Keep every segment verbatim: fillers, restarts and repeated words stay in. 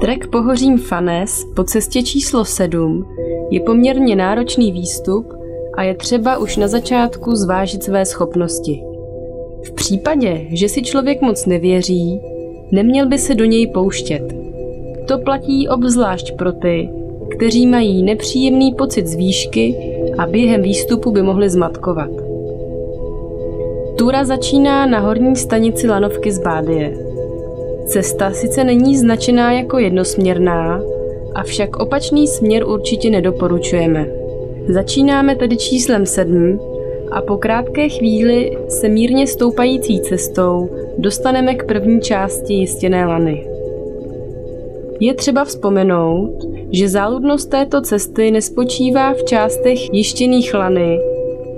Trek pohořím Fanes po cestě číslo sedm je poměrně náročný výstup a je třeba už na začátku zvážit své schopnosti. V případě, že si člověk moc nevěří, neměl by se do něj pouštět. To platí obzvlášť pro ty, kteří mají nepříjemný pocit z výšky a během výstupu by mohli zmatkovat. Tura začíná na horní stanici lanovky z Bádie. Cesta sice není značená jako jednosměrná, avšak opačný směr určitě nedoporučujeme. Začínáme tedy číslem sedm a po krátké chvíli se mírně stoupající cestou dostaneme k první části jistěné lany. Je třeba vzpomenout, že záludnost této cesty nespočívá v částech jištěných lany,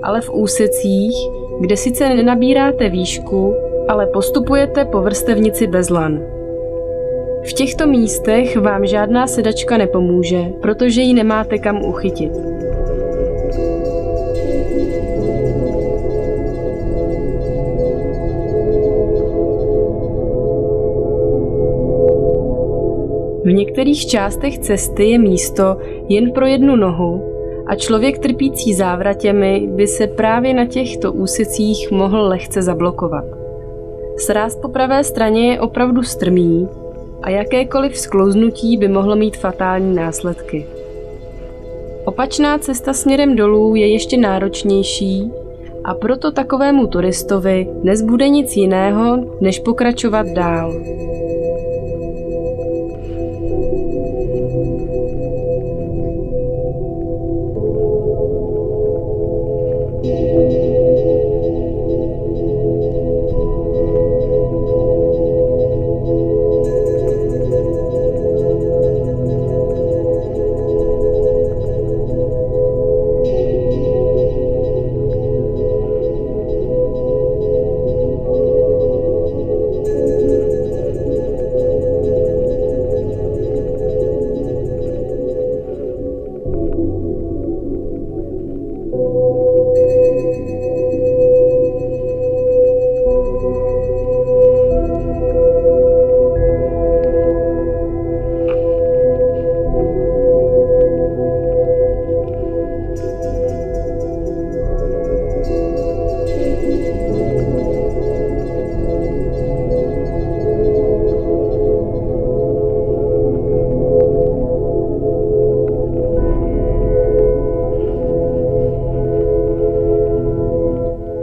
ale v úsecích, kde sice nenabíráte výšku, ale postupujete po vrstevnici bez lan. V těchto místech vám žádná sedačka nepomůže, protože ji nemáte kam uchytit. V některých částech cesty je místo jen pro jednu nohu a člověk trpící závratěmi by se právě na těchto úsecích mohl lehce zablokovat. Sráz po pravé straně je opravdu strmý a jakékoliv sklouznutí by mohlo mít fatální následky. Opačná cesta směrem dolů je ještě náročnější a proto takovému turistovi nezbude nic jiného, než pokračovat dál.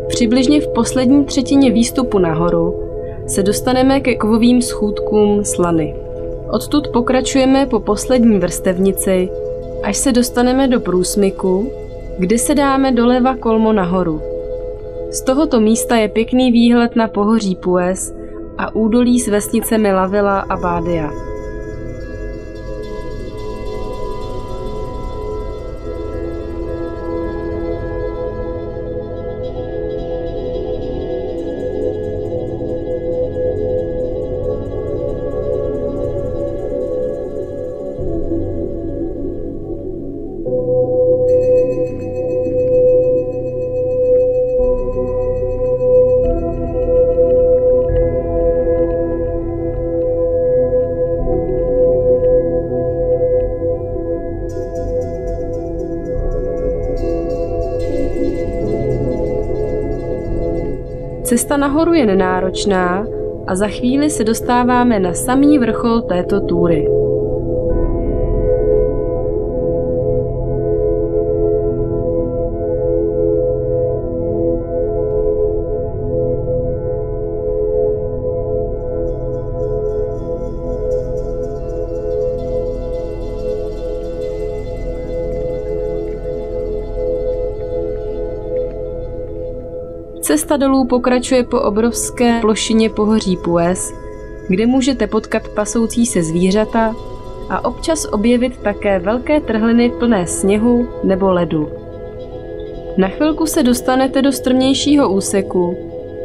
Přibližně v poslední třetině výstupu nahoru se dostaneme ke kovovým schůdkům slany. Odtud pokračujeme po poslední vrstevnici, až se dostaneme do průsmyku, kde se dáme doleva kolmo nahoru. Z tohoto místa je pěkný výhled na pohoří Puez a údolí s vesnicemi La Villa a Badia. Cesta nahoru je nenáročná a za chvíli se dostáváme na samý vrchol této túry. Cesta dolů pokračuje po obrovské plošině pohoří Puez, kde můžete potkat pasoucí se zvířata a občas objevit také velké trhliny plné sněhu nebo ledu. Na chvilku se dostanete do strmějšího úseku,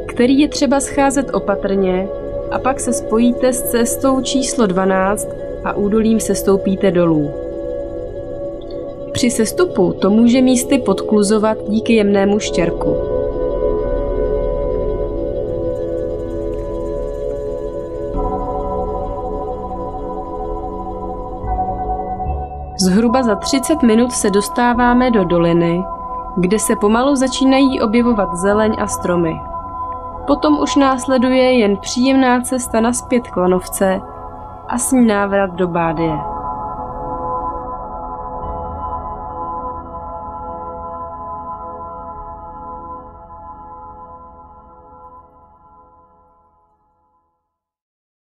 který je třeba scházet opatrně, a pak se spojíte s cestou číslo dvanáct a údolím se stoupíte dolů. Při sestupu to může místy podkluzovat díky jemnému štěrku. Zhruba za třicet minut se dostáváme do doliny, kde se pomalu začínají objevovat zeleň a stromy. Potom už následuje jen příjemná cesta nazpět k lanovce a s ní návrat do Bádie.